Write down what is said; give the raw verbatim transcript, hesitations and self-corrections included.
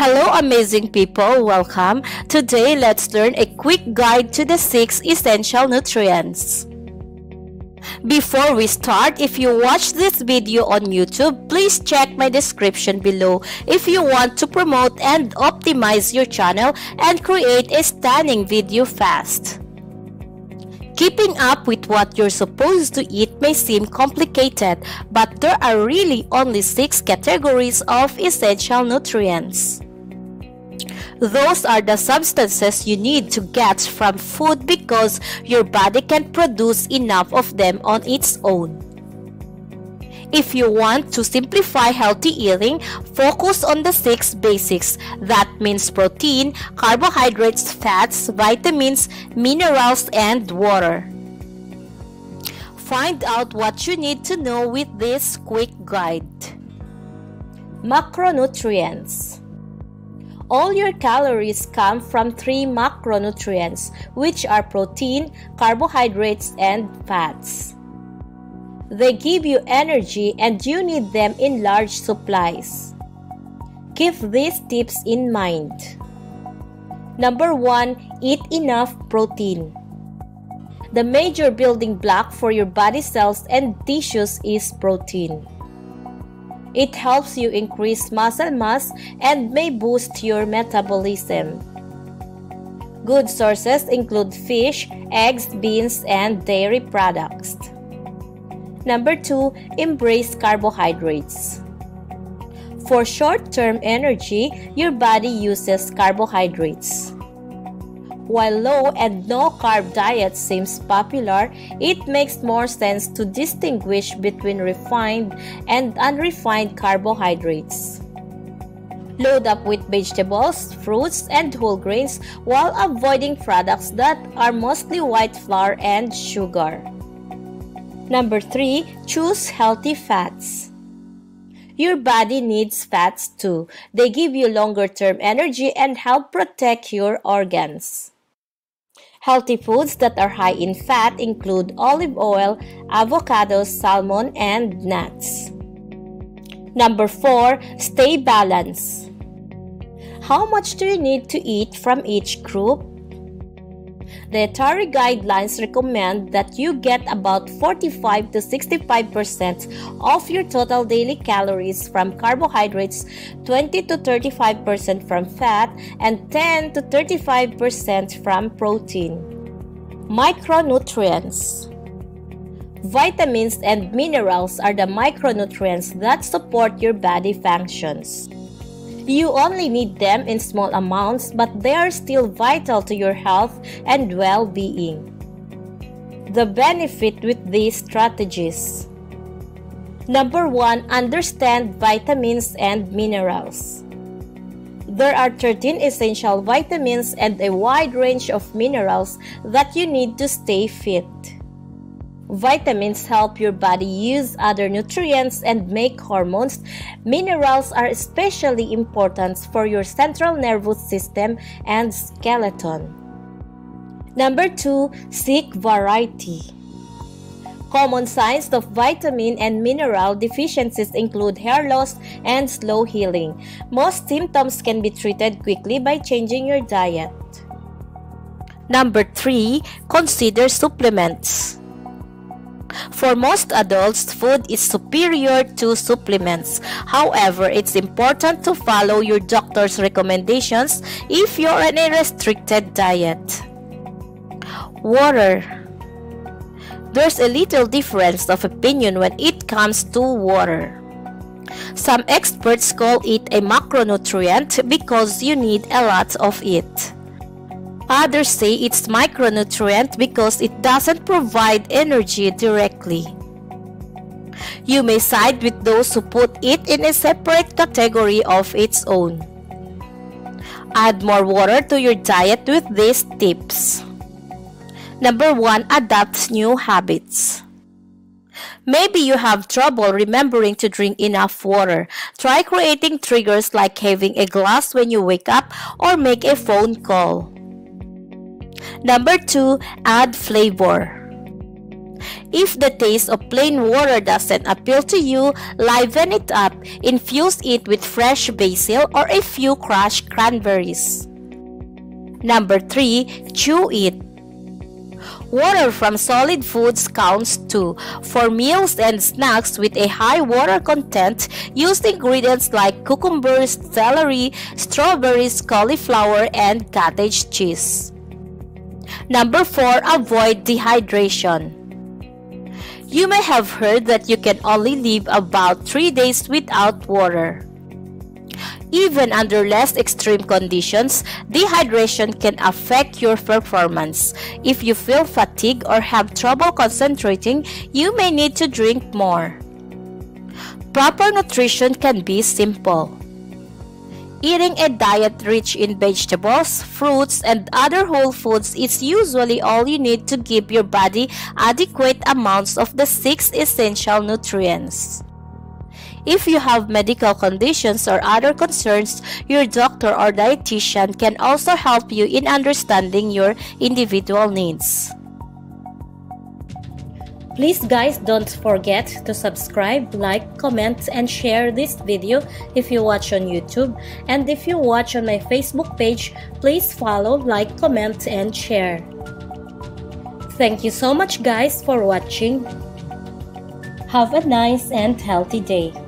Hello amazing people, welcome. Today let's learn a quick guide to the six essential nutrients. Before we start, if you watch this video on YouTube, please check my description below if you want to promote and optimize your channel and create a stunning video fast. Keeping up with what you're supposed to eat may seem complicated, but there are really only six categories of essential nutrients. Those are the substances you need to get from food because your body can't produce enough of them on its own. If you want to simplify healthy eating, focus on the six basics. That means protein, carbohydrates, fats, vitamins, minerals, and water. Find out what you need to know with this quick guide. Macronutrients. All your calories come from three macronutrients, which are protein, carbohydrates, and fats. They give you energy and you need them in large supplies. Keep these tips in mind. Number one. Eat enough protein. The major building block for your body cells and tissues is protein. It helps you increase muscle mass and may boost your metabolism. Good sources include fish, eggs, beans, and dairy products. Number two. Embrace carbohydrates. For short-term energy, your body uses carbohydrates. While low and no-carb diet seems popular, it makes more sense to distinguish between refined and unrefined carbohydrates. Load up with vegetables, fruits, and whole grains while avoiding products that are mostly white flour and sugar. Number three. Choose healthy fats. Your body needs fats too. They give you longer-term energy and help protect your organs. Healthy foods that are high in fat include olive oil, avocados, salmon, and nuts. Number four. Stay balanced. How much do you need to eat from each group? Dietary guidelines recommend that you get about forty-five to sixty-five percent of your total daily calories from carbohydrates, twenty to thirty-five percent from fat, and ten to thirty-five percent from protein. Micronutrients. Vitamins and minerals are the micronutrients that support your body functions. You only need them in small amounts, but they are still vital to your health and well-being. The benefit with these strategies. Number one. Understand vitamins and minerals. There are thirteen essential vitamins and a wide range of minerals that you need to stay fit. Vitamins help your body use other nutrients and make hormones. Minerals are especially important for your central nervous system and skeleton. Number two. Seek variety. Common signs of vitamin and mineral deficiencies include hair loss and slow healing. Most symptoms can be treated quickly by changing your diet. Number three. Consider supplements. For most adults, food is superior to supplements. However, it's important to follow your doctor's recommendations if you're on a restricted diet. Water. There's a little difference of opinion when it comes to water. Some experts call it a macronutrient because you need a lot of it. Others say it's a micronutrient because it doesn't provide energy directly. You may side with those who put it in a separate category of its own. Add more water to your diet with these tips. Number one. Adopt new habits. Maybe you have trouble remembering to drink enough water. Try creating triggers like having a glass when you wake up or make a phone call. Number two. Add flavor. If the taste of plain water doesn't appeal to you, liven it up. Infuse it with fresh basil or a few crushed cranberries. Number three. Chew it. Water from solid foods counts too. For meals and snacks with a high water content, use ingredients like cucumbers, celery, strawberries, cauliflower, and cottage cheese. Number four. Avoid dehydration. You may have heard that you can only live about three days without water. Even under less extreme conditions, dehydration can affect your performance. If you feel fatigued or have trouble concentrating, you may need to drink more. Proper nutrition can be simple. Eating a diet rich in vegetables, fruits, and other whole foods is usually all you need to give your body adequate amounts of the six essential nutrients. If you have medical conditions or other concerns, your doctor or dietitian can also help you in understanding your individual needs. Please guys, don't forget to subscribe, like, comment, and share this video if you watch on YouTube. And if you watch on my Facebook page, please follow, like, comment, and share. Thank you so much guys for watching. Have a nice and healthy day.